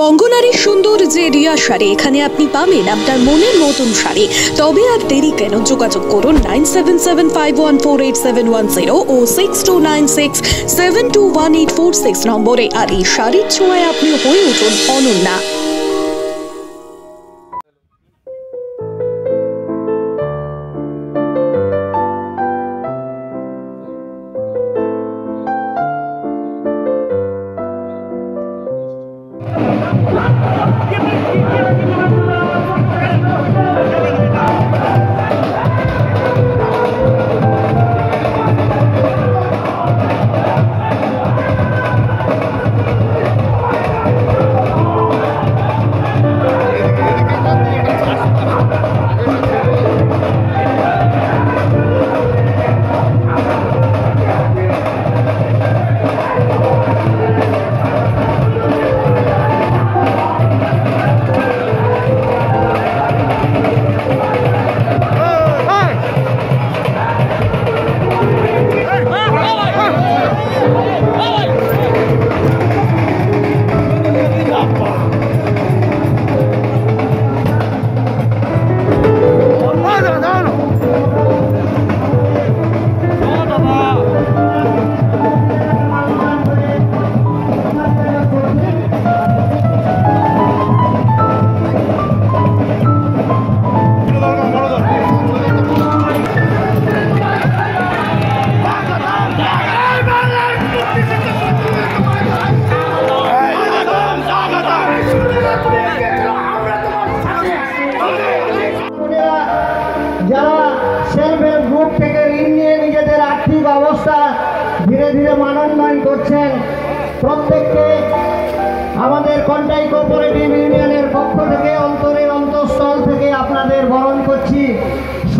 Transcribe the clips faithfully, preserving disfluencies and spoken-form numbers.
বঙ্গনারী সুন্দর যে রিয়া শাড়ি এখানে আপনি পাবেন আপনার মনের মতন শাড়ি। তবে আর দেরি কেন, যোগাযোগ করুন nine seven seven five one four eight seven one zero ও six two nine six seven two one eight four six নম্বরে। আর এই শাড়ির ছোঁয়ায় আপনি হয়ে উঠুন অনন্যা।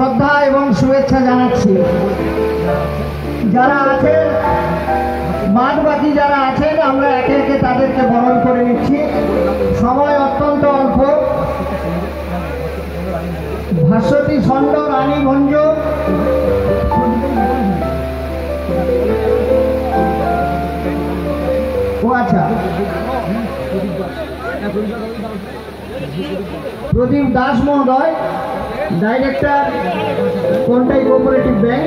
श्रद्धा एवं शुभेच्छा जानाচ্ছি যারা আছেন বাদ বাকি যারা আছেন আমরা একে একে তাদেরকে বরণ করে নিচ্ছি। সময় অত্যন্ত অল্প। ভাস্বতী ছন্দ রানী ভঞ্জ, ও আচ্ছা প্রদীপ দাস মহোদয়, डायरेक्टर कोंटाई कोऑपरेटिव बैंक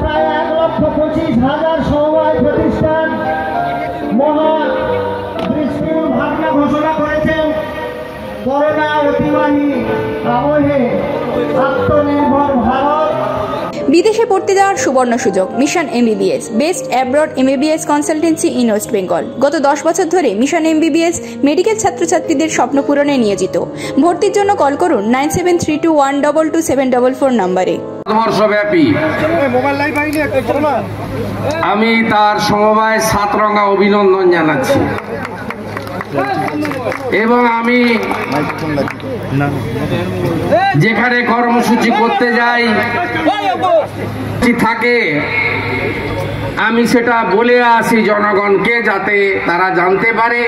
प्राय एक लक्ष पचिस हजार समवाय प्रतिष्ठान महान दृष्टिकोण भावना घोषणा करेছেন। করোনা অতিমারী আবহে আত্মনির্ভর ভারত। বিদেশে পড়তে যাওয়ার সুবর্ণ সুযোগ। Mission MBBS, best abroad MBBS consultancy in West Bengal. গত দশ বছর ধরে মিশন এমবিবিএস মেডিকেল ছাত্রছাত্রীদের স্বপ্ন পূরণে নিয়োজিত। ভর্তির জন্য কল করুন nine seven three two one two two seven four four নম্বরে। বর্ষব্যাপী আমি তার সমবায় ছাত্ররা অভিনন্দন জানাচ্ছি এবং আমি যেখানে কর্মসূচি করতে যাই থাকে আমি সেটা বলে আসি জনগণকে, যাতে তারা জানতে পারে।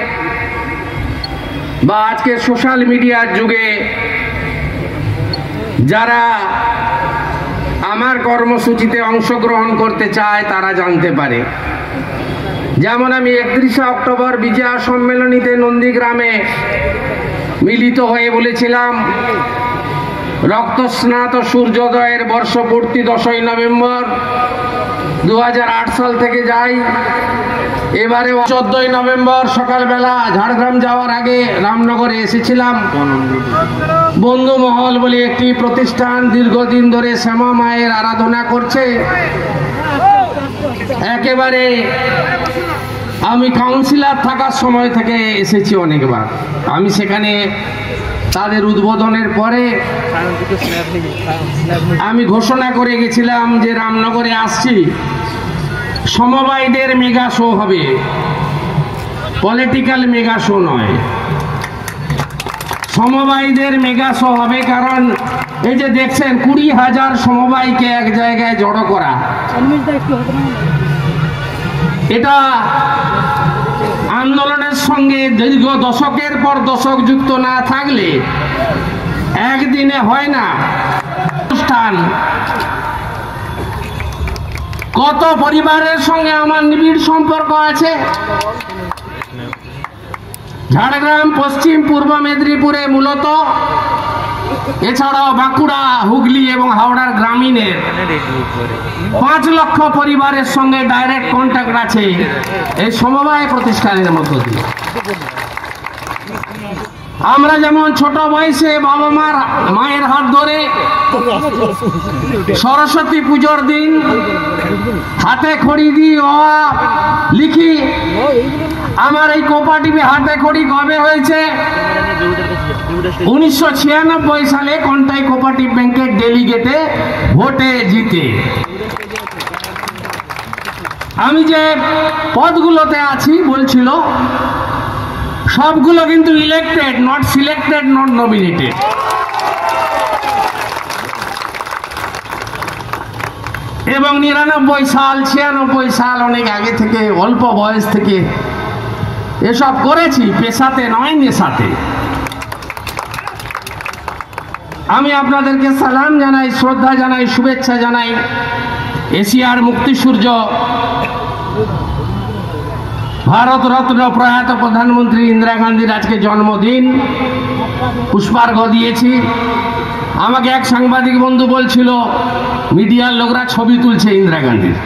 বা আজকে সোশ্যাল মিডিয়ার যুগে যারা আমার কর্মসূচিতে অংশগ্রহণ করতে চায় তারা জানতে পারে। যেমন আমি একত্রিশে অক্টোবর বিজয়া সম্মেলনীতে নন্দীগ্রামে মিলিত হয়ে বলেছিলাম রক্তস্নাত সূর্যোদয়ের বর্ষপূর্তি দশই নভেম্বর দু হাজার আট সাল থেকে যাই। এবারে চোদ্দই নভেম্বর সকালবেলা ঝাড়গ্রাম যাওয়ার আগে রামনগরে এসেছিলাম। বন্ধু মহল বলে একটি প্রতিষ্ঠান দীর্ঘদিন ধরে শ্যামা মায়ের আরাধনা করছে। একেবারে আমি কাউন্সিলর থাকার সময় থেকে এসেছি অনেকবার। আমি সেখানে তাদের উদ্বোধনের পরে আমি ঘোষণা করে গেছিলাম যে রামনগরে আসছি, সমবায়ীদের মেগা শো হবে, পলিটিক্যাল মেগা শো নয়, সমবায়ীদের মেগা শো হবে। কারণ এই যে দেখছেন কুড়ি হাজার সমবায়ীকে এক জায়গায় জড়ো করা, এটা আন্দোলনের সঙ্গে দীর্ঘ দশকের পর দশক যুক্ত না থাকলে একদিনে হয় না। অনুষ্ঠান কত পরিবারের সঙ্গে আমার নিবিড় সম্পর্ক আছে, झाड़ग्राम पश्चिम पूर्व मेदिनीपुरे मूलत एछाड़ाओ बांकुड़ा हुगली एवं हावड़ार ग्रामीणेर पाँच लक्ष परिवारेर संगे डायरेक्ट कन्टैक्ट आछे एई समवाय प्रतिष्ठानेर मध्य दिये आमरा जेमन छोट बयसे बाबा मार मायेर हाथ धरे सरस्वती पूजोर दिन हाथे खड़ी दिई ओया लिखी आमार एई कोपाटिपे हाथे खड़ी कबे हयेछे उन्नीस छियानब्बे साले कोंटाई कोपारेटिव बैंक के डेलीगेटे भोटे जीते आमी जे पदगुलोते आছি বলছিল সবগুলো কিন্তু elected not selected not nominated এবং निरानब्बे साल छियानब्बे साल অনেক আগে থেকে অল্প বয়স থেকে এসব করেছি পেশাতে নয় নেশাতে आमी आपनादेरके सालाम जानाई श्रद्धा जानाई शुभेच्छा जानाई एशियार मुक्ति सूर्य भारत रत्न प्रयात प्रधानमंत्री इंदिरा गांधीर आज के जन्मदिन पुष्पार्घ दिएछि आमाके एक सांबादिक बंधु बोलछिलो मीडियार लोकरा छवि तुलछे इंदिरा गांधीर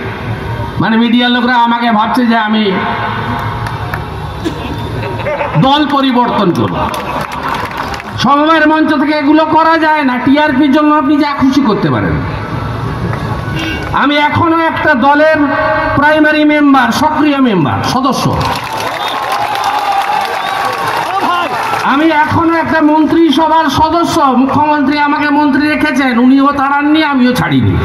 माने मीडियार लोकरा आमाके भाबछे जे आमी दल परिवर्तन करब समबायर मंच थेके एगुलो करा जाए ना टीआरपी जन्य आपनि जा खुशी करते पारेन आमी एखोनो एकटा दलेर प्राइमारि मेम्बर सक्रिय मेम्बर सदस्य आमी एखोनो एकटा मंत्री सभार सदस्य मुख्यमंत्री आमाके मंत्री रेखेछेन उनिओ ताड़ाननि आमिओ छाड़िनि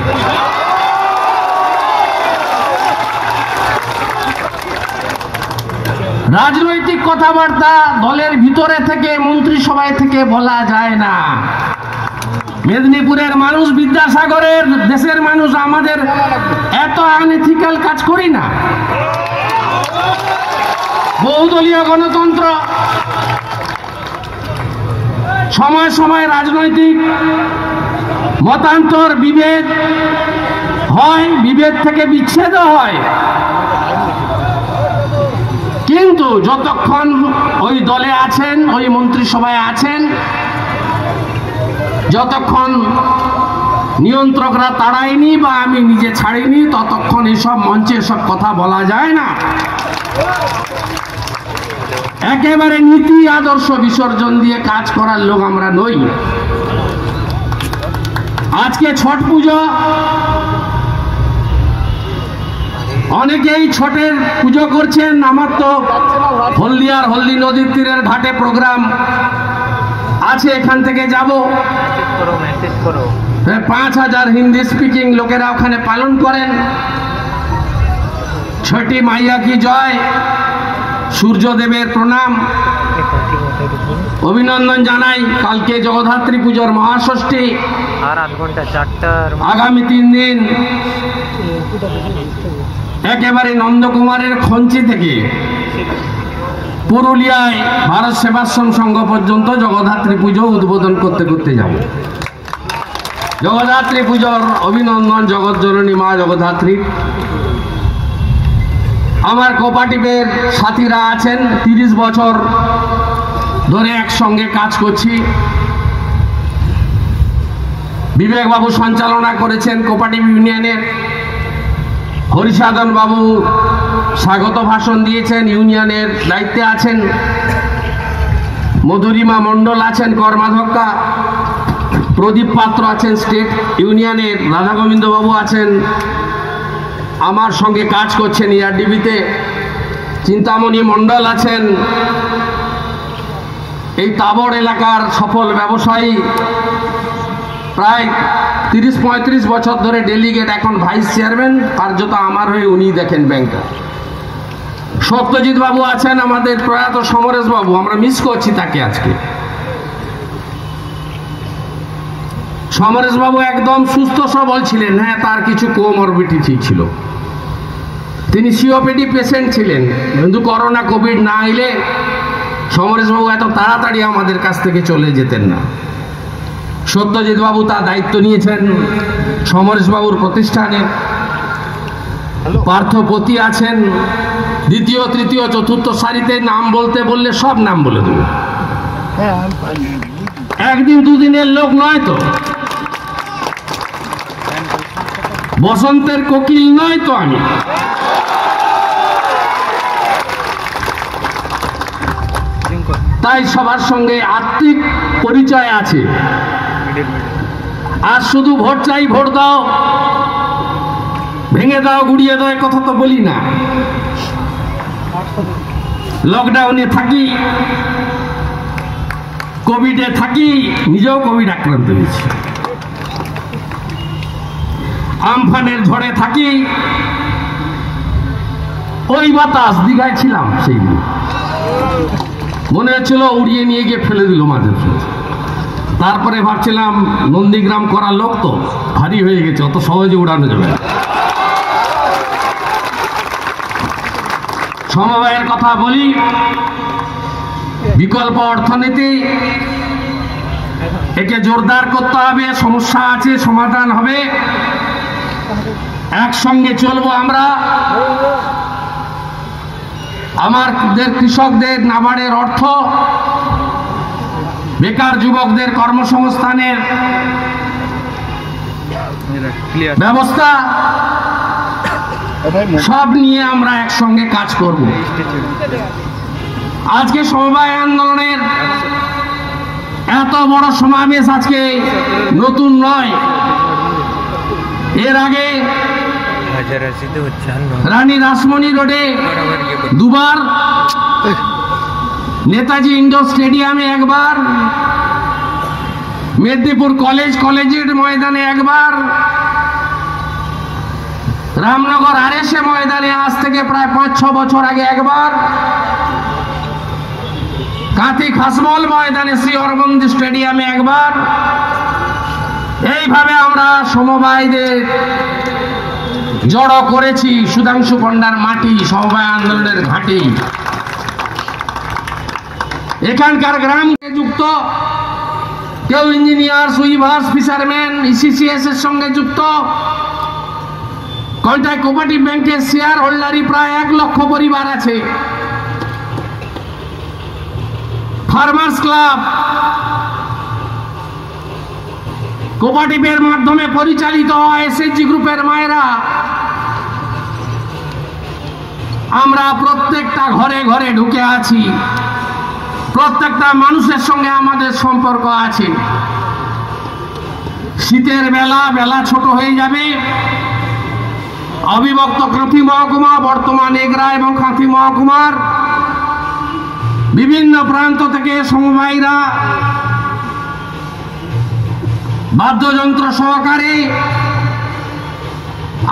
राजनैतिक कथाबार्ता दलेर भितरे थेके मंत्रिसभाय थेके बोला जाए ना मेदिनीपुरेर मानुष विद्यासागरेर देशेर मानुष आमादेर एतो अनएथिकल काज करि ना बहुदलीय गणतंत्र समय समय राजनैतिक मतान्तर विभेद हय विभेद थेके विच्छेद हय किन्तु जतक्षण ओई दले आछेन ओई मंत्रिसभाय आछेन जतक्षण नियंत्रकरा ताड़ायनि बा आमी निजे छाड़िनि ततक्षण एसब मंचे सब कथा बला जाए ना एकेबारे नीति आदर्श विसर्जन दिए काज करार लोक आमरा नई आजके छठ पूजा अनेकेई छठेर पूजो करछेन आमार तो हलदियार हलदी नदीर तीरेर घाटे प्रोग्राम आछे एखान थेके जाबो पाँच हजार हिंदी स्पिकिंग लोकेरा ओखाने पालन करेन छठी माइया की जय सूर्यदेवेर प्रणाम अभिनंदन जानाई कालके जगद्धात्री पूजोर महाषष्ठी आगामी तीन दिन एकेबारे नंदकुमारेर खंची थेके पुरुलियाय भारत सेवाश्रम संघ पर्यन्त जगद्धात्री पुजो उद्बोधन करते करते जाब जगद्धात्री पुजोर अभिनंदन जगतजननी मा जगद्धात्री आमार कोपाटिपेर साथीरा आछेन तीरिश बछर धरे एकसंगे काज करछि विवेक बाबू संचालना करेछेन कोपाटिप इउनियनेर हरिसाधन बाबू स्वागत भाषण दिएछेन इउनियनेर दायित्वे आछेन मधुरिमा मंडल आछेन कर्माध्यक्षा प्रदीप पात्र आछेन स्टेट इउनियनेर राधा गोविंद बाबू आछेन आमार संगे काज करछेन इआरडिबिते चिंतामणि मंडल आछेन एई ताबड़ एलाकार सफल व्यवसायी प्राय त्रिश पैंतीस बचर धरे डेलीगेट एखन भाइस चेयरमैन कार्यत आमार हये उनी देखें बैंक सत्यजित बाबू आछेन आमादेर प्रयात समरेश बाबू आमरा मिस करछि ताके आजके समरेश बाबू एकदम सुस्थ सबल छिलेन हाँ तार किछु कोमरबिडिटी छिलो तिनि सीओपीडी पेशेंट छिलेन किन्तु करोना कोविड ना एले समरेश बाबू एत ताड़ाताड़ी आमादेर काछ थेके चले जेतेन ना सत्यजित बाबू तार दायित्व नियेछेन समरेश बाबूर प्रतिष्ठाने पार्थपति आछेन দ্বিতীয় তৃতীয় চতুর্থ সারিতে নাম বলতে বললে সব নাম বলে দেব। একদিন দুদিনের লোক নয় তো, বসন্তের কোকিল নয় তো আমি। তাই সবার সঙ্গে আত্মিক পরিচয় আছে। আর শুধু ভোট চাই, ভোট দাও, ভেঙে দাও, গুড়িয়ে দাও কথা তো বলি না। লকডাউনে থাকি, কোভিডে থাকি, নিজেও কোভিড আক্রান্ত হয়েছি। আমফানের ঝড়ে থাকি, ওই বাতাস দীঘায় ছিলাম, সেই দিন মনে হচ্ছিল উড়িয়ে নিয়ে গিয়ে ফেলে দিল মাঝে। তারপরে ভাবছিলাম নন্দীগ্রাম করার লোক তো ভারী হয়ে গেছে, অত সহজে উড়ানো যাবে না। সমবায়ের কথা বলি, বিকল্প অর্থনীতি, একে জোরদার করতে হবে। সমস্যা আছে, সমাধান হবে, একসঙ্গে চলবো আমরা। আমাদের কৃষকদের নাবাড়ের অর্থ, বেকার যুবকদের কর্মসংস্থানের ব্যবস্থা, সব নিয়ে আমরা একসঙ্গে কাজ করব। আজকে সমবায় আন্দোলনের এত বড় সমাবেশ আজকে নতুন নয়। এর আগে রানী রাসমণি রোডে দুবার, নেতাজি ইন্ডোর স্টেডিয়ামে একবার, মেদিনীপুর কলেজ কলেজের ময়দানে একবার, রামনগর আর এস এ ময়দানে আজ থেকে প্রায় পাঁচ ছ বছর আগে একবার, কাঁথি খাসমল ময়দানে শ্রী অরবিন্দ স্টেডিয়ামে একবার। এইভাবে আমরা সমবায়ীদের জড়ো করেছি সুধাংশু পণ্ডার মাটি, সমবায় আন্দোলনের ঘাঁটি। এখানকার গ্রামকে যুক্ত, কেউ ইঞ্জিনিয়ার, সুইভার্স, ফিশারম্যান, ইসিসিএস এর সঙ্গে যুক্ত। কন্টাক্ট কোপারেটিভ ব্যাংকের শেয়ার হোল্ডারই প্রায় এক লক্ষ পরিবার আছে। ফার্মার্স ক্লাব কোপারেটিভের মাধ্যমে পরিচালিত হয়, এসএসজি গ্রুপের মায়েরা। আমরা প্রত্যেকটা ঘরে ঘরে ঢুকে আছি, প্রত্যেকটা মানুষের সঙ্গে আমাদের সম্পর্ক আছে। শীতের বেলা বেলা ছোট হয়ে যাবে। অবিভক্ত কাঁথি মহকুমা, বর্তমান এগরা এবং কাঁথি মহকুমার বিভিন্ন প্রান্ত থেকে সমবায়ীরা বাদ্যযন্ত্র সহকারে,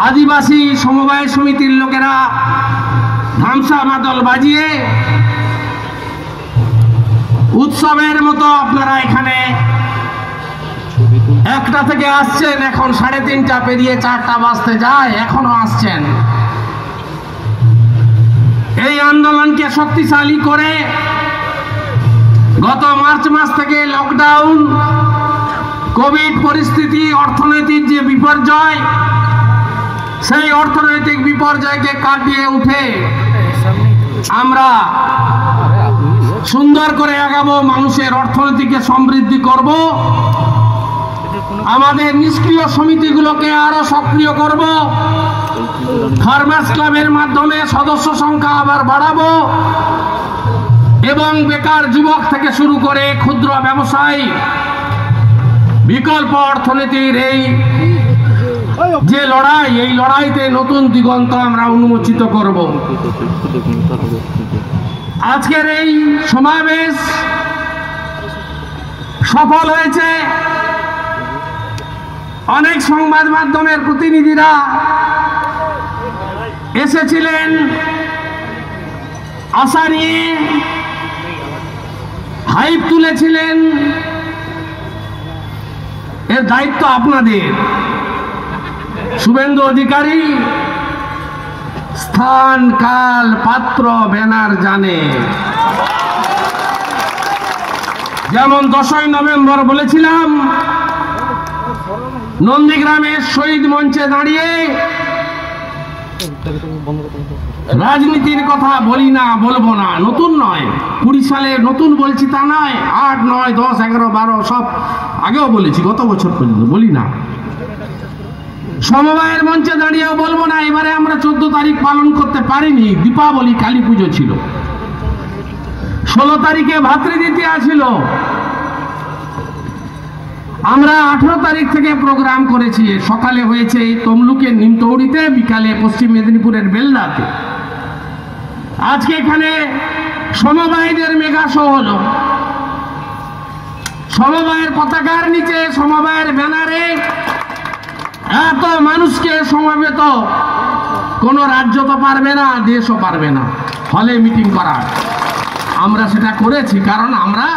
আদিবাসী সমবায় সমিতির লোকেরা ধামসা মাদল বাজিয়ে উৎসবের মতো আপনারা এখানে একটা থেকে আসছেন। এখন সাড়ে তিনটা পেরিয়ে চারটা বাজতে যায়, এখনো আসছেন। এই আন্দোলনকে শক্তিশালী করে গত মার্চ মাস থেকে লকডাউন, কোভিড পরিস্থিতি, অর্থনৈতিক যে বিপর্যয়, সেই অর্থনৈতিক বিপর্যয়কে কাটিয়ে উঠে আমরা সুন্দর করে আগাবো, মানুষের অর্থনীতিকে সমৃদ্ধি করব, আমাদের নিষ্ক্রিয় সমিতিগুলোকে আরো সক্রিয় করব, ফার্মার্স ক্লাবের মাধ্যমে সদস্য সংখ্যা আবার বাড়াবো এবং বেকার যুবক থেকে শুরু করে ক্ষুদ্র ব্যবসায়ী, বিকল্প অর্থনীতির এই যে লড়াই, এই লড়াইতে নতুন দিগন্ত আমরা উন্মোচিত করব। আজকের এই সমাবেশ সফল হয়েছে। অনেক সংবাদ মাধ্যমের প্রতিনিধিরা এসেছিলেন আশা নিয়ে, হাইপ তুলেছিলেন। এর দায়িত্ব আপনাদের। শুভেন্দু অধিকারী স্থান, কাল, পাত্র, ব্যানার জানে। যেমন দশই নভেম্বর বলেছিলাম, নন্দীগ্রামের শহীদ মঞ্চে দাঁড়িয়ে রাজনীতির কথা বলি না, বলবো না, নতুন নয়। কুড়ি সালে নতুন বলছি তা নয়, আট নয় দশ এগারো বারো সব আগেও বলেছি, গত বছর পর্যন্ত বলি না। সমবায়ের মঞ্চে দাঁড়িয়েও বলবো না। এবারে আমরা চোদ্দ তারিখ পালন করতে পারিনি, দীপাবলি কালী পুজো ছিল। ষোলো তারিখে ভাতৃদ্বিতীয়া ছিল। আমরা আঠারো তারিখ থেকে প্রোগ্রাম করেছি, সকালে হয়েছে তমলুকের নিমতৌড়িতে, বিকালে পশ্চিম মেদিনীপুরের বেলদাতে। আজকে এখানে সমবায়ীদের মেগা শো হলো, সমবায়ের পতাকার নিচে সমবায়ের ব্যানারে এত মানুষকে সমাবেত, কোনো রাজ্য তো পারবে না, দেশও পারবে না হলে মিটিং করার। আমরা সেটা করেছি কারণ আমরা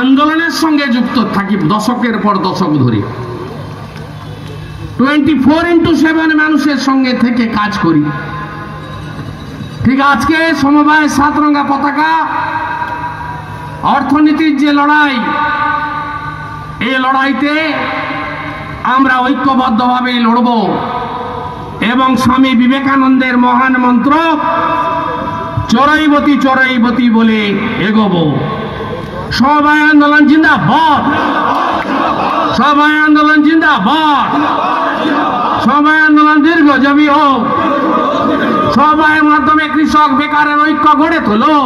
আন্দোলনের সঙ্গে যুক্ত থাকি দশকের পর দশক ধরে, টোয়েন্টি ফোর ইন্টু সেভেন মানুষের সঙ্গে থেকে কাজ করি। ঠিক আজকে সমবায় সাতরঙা পতাকা, অর্থনীতির যে লড়াই, এই লড়াইতে আমরা ঐক্যবদ্ধভাবে লড়ব এবং স্বামী বিবেকানন্দের মহান মন্ত্র চরৈবতী চরৈবতী বলে এগোব। সবাই আন্দোলন জিন্দাবাদ, সবাই আন্দোলন জিন্দাবাদ, সবাই আন্দোলন দীর্ঘজীবী হোক। সবাইয়ের মাধ্যমে কৃষক বেকারের ঐক্য গড়ে তোলো,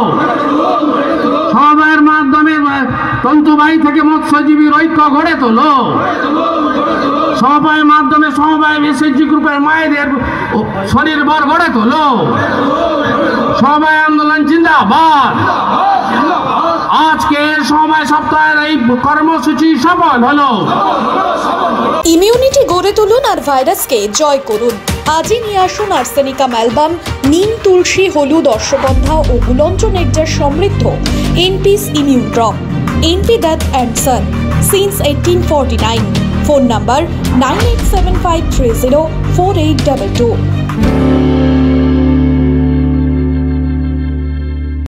সবাইয়ের মাধ্যমে তন্তুবাহী থেকে মৎস্যজীবীর ঐক্য গড়ে তোলো, সবাইয়ের মাধ্যমে সমবায় এসএসজি গ্রুপের মায়েদের শরীর বর গড়ে তোলো। সবাই আন্দোলন জিন্দাবাদ। আজকের সময় সপ্তাহের এই কর্মসূচি সফল হলো। ইমিউনিটি গড়ে তুলুন আর ভাইরাসকে জয় করুন। আজই নিয়ে আসুন আর্সেনিকাম অ্যালবাম, নিম, তুলসী, হলুদ, অশ্বগন্ধা ও গুলঞ্চ নেকটার সমৃদ্ধ এনপিস immune drop. NP Dutt and son since eighteen forty nine. Phone number nine eight seven five three zero four eight double two.